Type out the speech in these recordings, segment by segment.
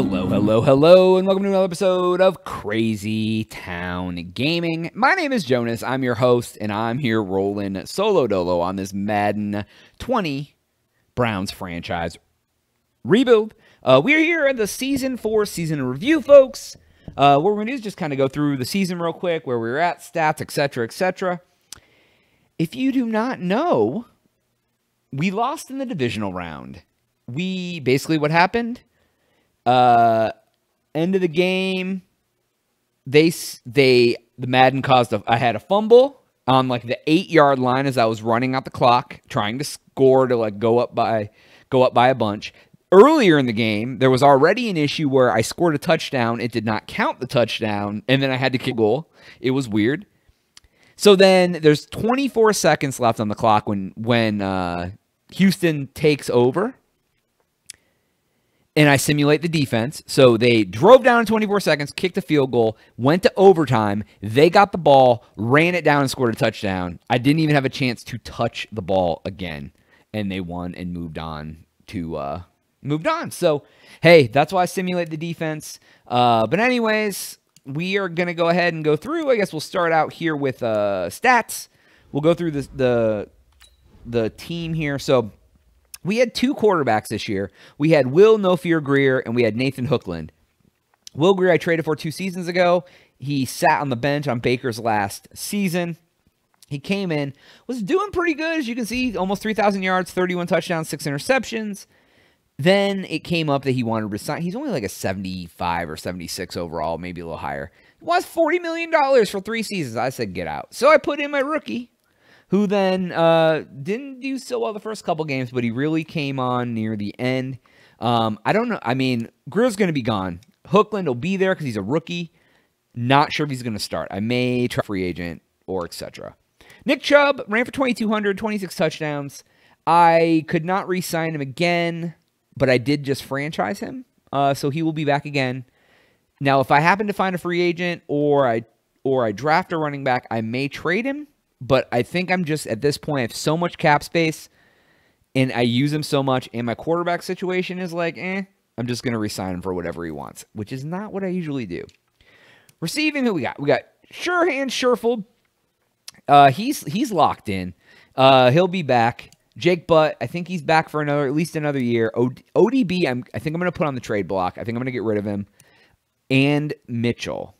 Hello, and welcome to another episode of Crazy Town Gaming. My name is Jonas, I'm your host, and I'm here rolling solo dolo on this Madden 20 Browns franchise rebuild. We're here at the Season 4 Season Review, folks. What we're going to do is just kind of go through the season real quick, where we're at, stats, etc., etc. If you do not know, we lost in the divisional round. Basically what happened... end of the game, the Madden caused I had a fumble on like the 8-yard line as I was running out the clock, trying to score to like go up by a bunch. Earlier in the game, there was already an issue where I scored a touchdown. It did not count the touchdown, and then I had to kick a goal. It was weird. So then there's 24 seconds left on the clock when Houston takes over. And I simulate the defense. So they drove down in 24 seconds, kicked a field goal, went to overtime. They got the ball, ran it down, and scored a touchdown. I didn't even have a chance to touch the ball again. And they won and moved on. So, hey, that's why I simulate the defense. But anyways, we are going to go ahead and go through. I guess we'll start out here with stats. We'll go through the team here. So... we had two quarterbacks this year. We had Will No Fear Grier, and we had Nathan Hookland. Will Grier I traded for 2 seasons ago. He sat on the bench on Baker's last season. He came in, was doing pretty good. As you can see, almost 3,000 yards, 31 touchdowns, 6 interceptions. Then it came up that he wanted to resign. He's only like a 75 or 76 overall, maybe a little higher. It was $40 million for 3 seasons. I said, get out. So I put in my rookie, who then didn't do so well the first couple games, but he really came on near the end. I don't know. I mean, Grier's going to be gone. Hookland will be there because he's a rookie. Not sure if he's going to start. I may try free agent or etc. Nick Chubb ran for 2,200, 26 touchdowns. I could not re-sign him again, but I did just franchise him. So he will be back again. Now, if I happen to find a free agent or I draft a running back, I may trade him. But I think I'm just, at this point, I have so much cap space, and I use him so much, and my quarterback situation is like, I'm just going to re-sign him for whatever he wants, which is not what I usually do. Receiving, who we got? We got Sherhan, Sherfield. He's locked in. He'll be back. Jake Butt, I think he's back for at least another year. ODB, I think I'm going to put on the trade block. I think I'm going to get rid of him. And Mitchell.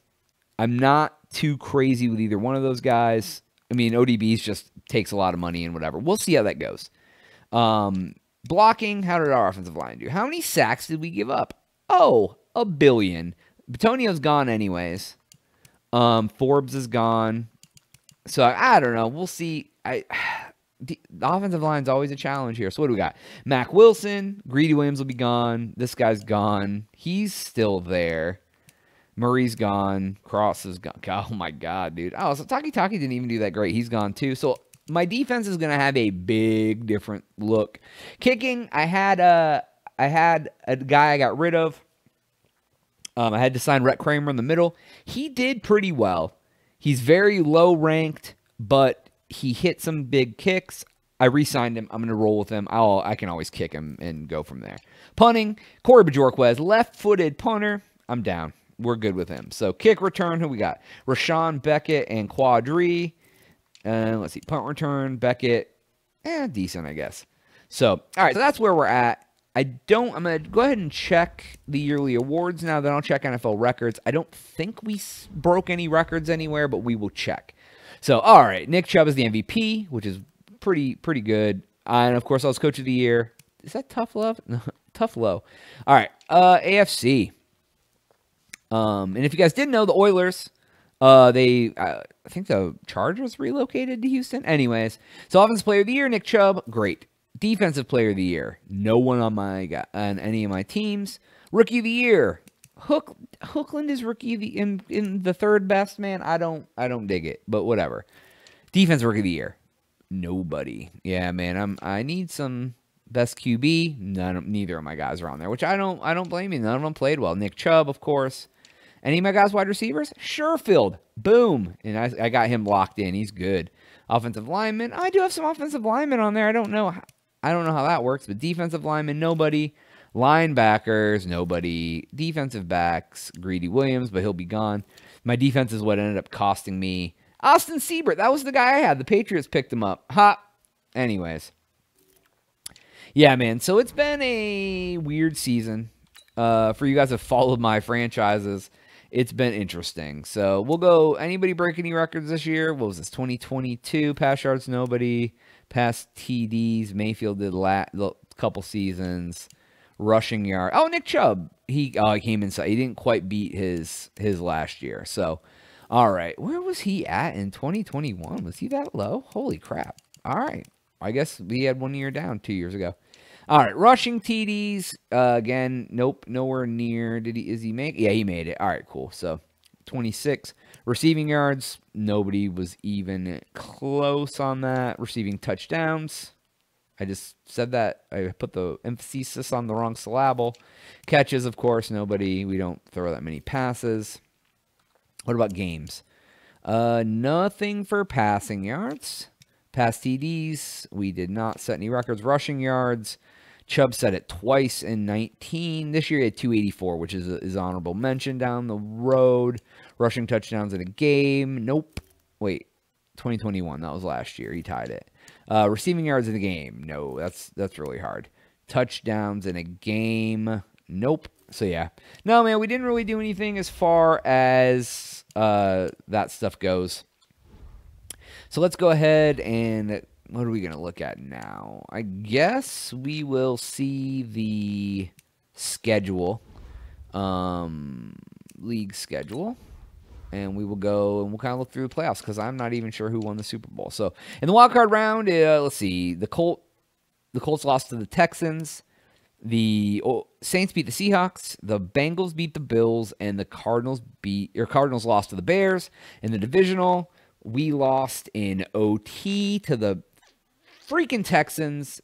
I'm not too crazy with either one of those guys. I mean, ODB's just takes a lot of money and whatever. We'll see how that goes. Blocking, how did our offensive line do? How many sacks did we give up? Oh, 1 billion. Bitonio's gone anyways. Forbes is gone. So, I don't know. We'll see. The offensive line's always a challenge here. So, what do we got? Mack Wilson. Greedy Williams will be gone. This guy's gone. He's still there. Murray's gone. Cross is gone. Oh, my God, dude. Oh, so Taki Taki didn't even do that great. He's gone, too. So my defense is going to have a big different look. Kicking, I had a guy I got rid of. I had to sign Rhett Kramer in the middle. He did pretty well. He's very low ranked, but he hit some big kicks. I re-signed him. I'm going to roll with him. I can always kick him and go from there. Punting, Corey Bojorquez, left-footed punter. I'm down. We're good with him. So kick return, who we got? Rashawn Beckett and Quadri. Let's see, punt return, Beckett. Decent, I guess. So, all right, so that's where we're at. I'm going to go ahead and check the yearly awards now. Then I'll check NFL records. I don't think we broke any records anywhere, but we will check. So, all right, Nick Chubb is the MVP, which is pretty good. And, of course, I was Coach of the Year. Is that tough love? No, tough low. All right, AFC. And if you guys didn't know, the Oilers, I think the Chargers relocated to Houston. Anyways, so offensive player of the year, Nick Chubb, great. Defensive player of the year, no one on any of my teams. Rookie of the year, Hookland is rookie of the, in the third best, man. I don't dig it, but whatever. Defense rookie of the year, nobody. Yeah, man, I need some. Best QB, neither of my guys are on there, which I don't blame you. None of them played well. Nick Chubb, of course. Any of my guys wide receivers? Sherfield, boom. And I got him locked in. He's good. Offensive lineman. I do have some offensive linemen on there. I don't know how that works, but defensive lineman, nobody. Linebackers, nobody. Defensive backs, Greedy Williams, but he'll be gone. My defense is what ended up costing me Austin Siebert. That was the guy I had. The Patriots picked him up. Ha! Anyways. Yeah, man. So it's been a weird season. For you guys that followed my franchises, it's been interesting. So we'll go. Anybody break any records this year? What was this? 2022 pass yards, nobody. Pass TDs. Mayfield did a couple seasons. Rushing yard. Oh, Nick Chubb. He came inside. He didn't quite beat his last year. So, all right. Where was he at in 2021? Was he that low? Holy crap. All right. I guess he had 1 year down 2 years ago. All right. Rushing TDs. Again, nope. Nowhere near. Is he make? Yeah, he made it. All right, cool. So, 26. Receiving yards. Nobody was even close on that. Receiving touchdowns. I just said that. I put the emphasis on the wrong syllable. Catches, of course, nobody. We don't throw that many passes. What about games? Nothing for passing yards. Pass TDs. We did not set any records. Rushing yards. Chubb set it twice in 19. This year he had 284, which is honorable mention down the road. Rushing touchdowns in a game. Nope. Wait. 2021. That was last year. He tied it. Receiving yards in a game. No, that's really hard. Touchdowns in a game. Nope. So, yeah. No, man, we didn't really do anything as far as that stuff goes. So, let's go ahead and what are we going to look at now? I guess we will see the schedule. League schedule. And we will go and we'll kind of look through the playoffs because I'm not even sure who won the Super Bowl. So in the wild card round, let's see. The Colts lost to the Texans. The Saints beat the Seahawks. The Bengals beat the Bills, and the Cardinals lost to the Bears. In the divisional, we lost in OT to the freaking Texans.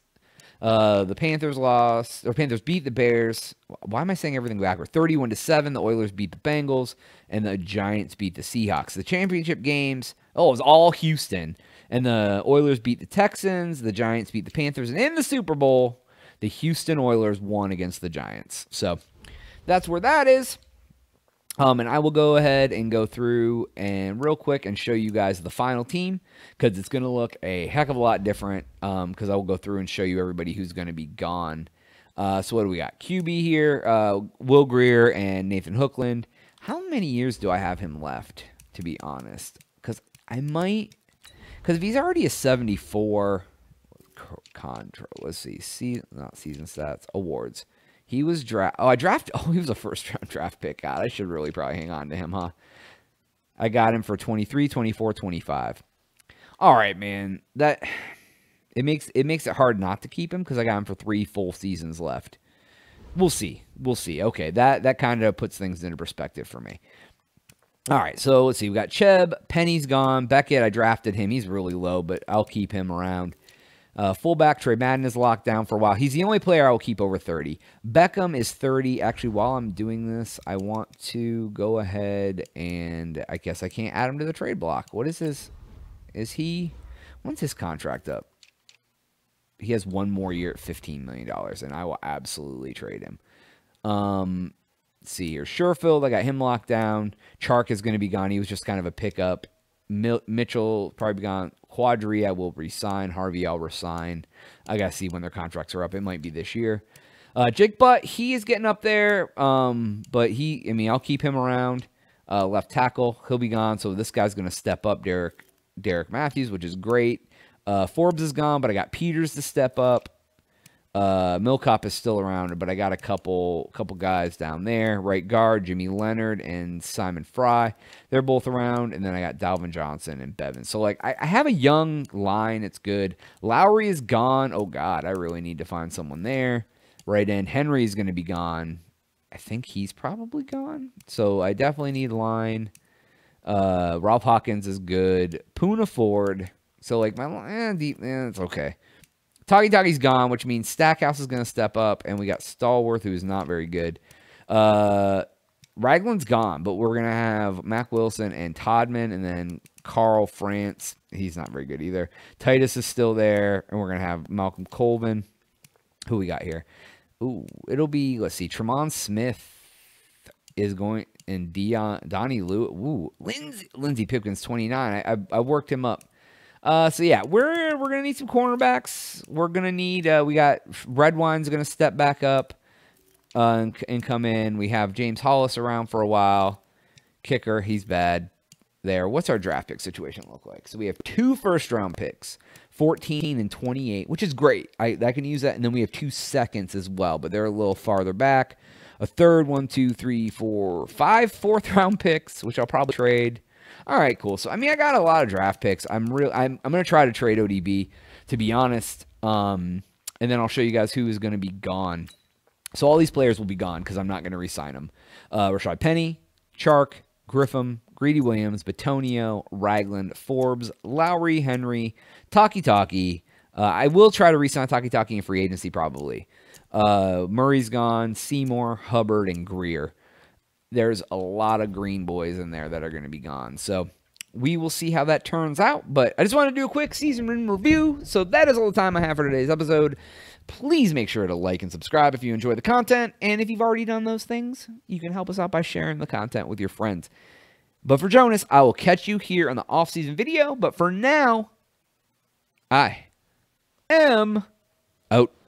The Panthers lost, or Panthers beat the Bears. Why am I saying everything backward? 31-7, the Oilers beat the Bengals, and the Giants beat the Seahawks. The championship games, oh, it was all Houston. And the Oilers beat the Texans, the Giants beat the Panthers, and in the Super Bowl, the Houston Oilers won against the Giants. So, that's where that is. And I will go ahead and go through and real quick and show you guys the final team because it's going to look a heck of a lot different because I will go through and show you everybody who's going to be gone. So what do we got? QB here, Will Grier and Nathan Hookland. How many years do I have him left, to be honest? Because I might – because if he's already a 74 contra, let's see, not season stats, awards. He was he was a first-round draft pick. God, I should really probably hang on to him, huh? I got him for 23, 24, 25. All right, man. It makes it hard not to keep him because I got him for 3 full seasons left. We'll see. We'll see. Okay, that kind of puts things into perspective for me. All right, so let's see. We got Chubb. Penny's gone. Beckett, I drafted him. He's really low, but I'll keep him around. Fullback Trey Madden is locked down for a while. He's the only player I will keep over 30. Beckham is 30. Actually, while I'm doing this, I want to go ahead and I guess I can't add him to the trade block. What is this? When's his contract up? He has 1 more year at $15 million, and I will absolutely trade him. Let's see here. Sherfield, I got him locked down. Chark is going to be gone. He was just kind of a pickup. Mitchell probably gone. Quadri I will resign. Harvey I'll resign. I gotta see when their contracts are up. It might be this year. Jake Butt, he is getting up there, but I'll keep him around. Left tackle, he'll be gone, so this guy's gonna step up. Derek Matthews, which is great. Forbes is gone, but I got Peters to step up. Milcop is still around, but I got a couple guys down there. Right guard, Jimmy Leonard and Simon Fry. They're both around. And then I got Dalvin Johnson and Bevan. So, like, I have a young line. It's good. Lowry is gone. Oh, God, I really need to find someone there. Right end, Henry is going to be gone. I think he's probably gone. So, I definitely need line. Ralph Hawkins is good. Puna Ford. So, like, it's okay. Taki Taki's gone, which means Stackhouse is going to step up, and we got Stallworth, who is not very good. Ragland's gone, but we're going to have Mack Wilson and Todman, and then Carl France. He's not very good either. Titus is still there, and we're going to have Malcolm Colvin. Who we got here? Ooh, it'll be, let's see, Tremont Smith is going, and Donnie Lewis. Ooh, Lindsey Pipkins, 29. I worked him up. So yeah, we're gonna need some cornerbacks. We're gonna need. We got Redwine's gonna step back up and come in. We have James Hollis around for a while. Kicker, he's bad there. What's our draft pick situation look like? So we have 2 first-round picks, 14 and 28, which is great. I can use that, and then we have 2 seconds as well, but they're a little farther back. A third, 1, 2, 3, 4, 5 4th-round picks, which I'll probably trade. All right, cool. So I mean, I got a lot of draft picks. I'm gonna try to trade ODB, to be honest. And then I'll show you guys who is gonna be gone. So all these players will be gone because I'm not gonna re-sign them. Rashad Penny, Chark, Griffin, Greedy Williams, Bitonio, Ragland, Forbes, Lowry, Henry, Taki Taki. I will try to re-sign Taki Taki in free agency probably. Murray's gone, Seymour, Hubbard, and Grier. There's a lot of green boys in there that are going to be gone. So we will see how that turns out. But I just wanted to do a quick season review. So that is all the time I have for today's episode. Please make sure to like and subscribe if you enjoy the content. And if you've already done those things, you can help us out by sharing the content with your friends. But for Jonas, I will catch you here on the off-season video. But for now, I am out.